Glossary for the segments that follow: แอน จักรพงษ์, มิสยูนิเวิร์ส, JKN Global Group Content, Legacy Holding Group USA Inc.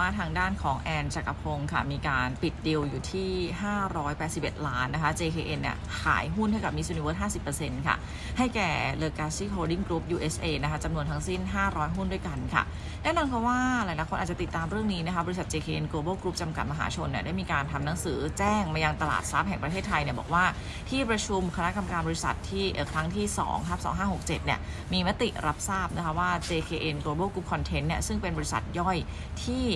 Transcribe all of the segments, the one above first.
ว่าทางด้านของแอนจักรพงศ์ค่ะมีการปิดดีลอยู่ที่581ล้านนะคะ JKN เนี่ยขายหุ้นให้กับมิสยูนิเวิร์ส 50% ค่ะให้แก่ Legacy Holding Group USA นะคะจำนวนทั้งสิ้น500หุ้นด้วยกันค่ะแน่นอนค่ะว่าหลายๆคนอาจจะติดตามเรื่องนี้นะคะบริษัท JKN Global Group จำกัดมหาชนเนี่ยได้มีการทำหนังสือแจ้งมายังตลาดทรัพย์แห่งประเทศไทยเนี่ยบอกว่าที่ประชุมคณะกรรมการบริษัทที่ครั้งที่2ครับ2567เนี่ยมีมติรับทราบนะคะว่า JKN Global Group Content เนี่ยซึ่งเป็นบริษัทย่อยที่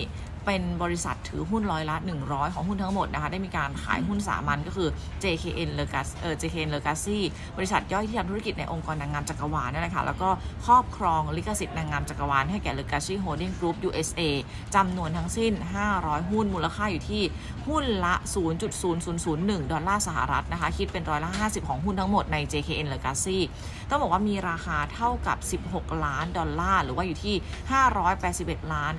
เป็นบริษัทถือหุ้นร้อยละ100ของหุ้นทั้งหมดนะคะได้มีการขายหุ้นสามัญก็คือ JKN Legacy บริษัทย่อยที่ทำธุรกิจในองค์กรนางงามจักรวาลนั่นแหละค่ะแล้วก็ครอบครองลิขสิทธิ์นางงามจักรวาลให้แก่ Legacy Holding Group USA จำนวนทั้งสิ้น500หุ้นมูลค่าอยู่ที่หุ้นละ $0.0001 ดอลลาร์สหรัฐนะคะคิดเป็นร้อยละ50ของหุ้นทั้งหมดใน JKN Legacy ต้องบอกว่ามีราคาเท่ากับ16ล้านดอลลาร์หรือว่าอยู่ที่581ล้าน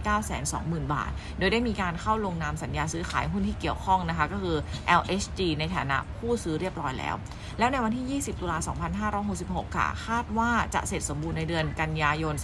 920,000 บาทโดยได้มีการเข้าลงนามสัญญาซื้อขายหุ้นที่เกี่ยวข้องนะคะก็คือ LHG ในฐานะผู้ซื้อเรียบร้อยแล้วแล้วในวันที่20ตุลา2566ค่ะคาดว่าจะเสร็จสมบูรณ์ในเดือนกันยายน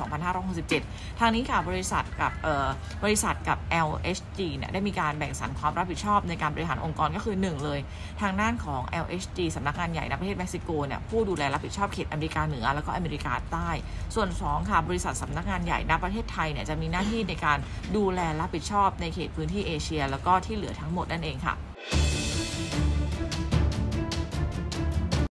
2567ทางนี้ค่ะบริษัทกับ LHG เนี่ยได้มีการแบ่งสรรความรับผิดชอบในการบริหารองค์กรก็คือ1เลยทางด้านของ LHG สำนักงานใหญ่ในประเทศเม็กซิโกเนี่ยผู้ดูแลรับผิดชอบเขตอเมริกาเหนือแล้วก็อเมริกาใต้ส่วน2ค่ะบริษัทสำนักงานใหญ่ในประเทศไทยเนี่ยจะมีหน้าที่ในการดูแลรับผิดชอบในเขตพื้นที่เอเชียแล้วก็ที่เหลือทั้งหมดนั่นเองค่ะ